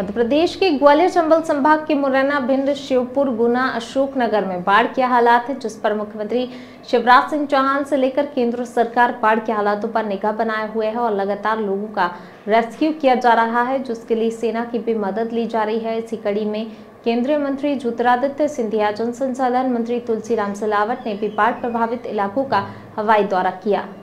मध्य प्रदेश के ग्वालियर चंबल संभाग के मुरैना, भिंड, शिवपुर, गुना, अशोकनगर में बाढ़ के हालात है, जिस पर मुख्यमंत्री शिवराज सिंह चौहान से लेकर केंद्र सरकार बाढ़ के हालातों पर निगाह बनाए हुए है और लगातार लोगों का रेस्क्यू किया जा रहा है, जिसके लिए सेना की भी मदद ली जा रही है। इसी कड़ी में केंद्रीय मंत्री ज्योतिरादित्य सिंधिया, जन संसाधन मंत्री तुलसी राम सिलावट ने भी बाढ़ प्रभावित इलाकों का हवाई दौरा किया।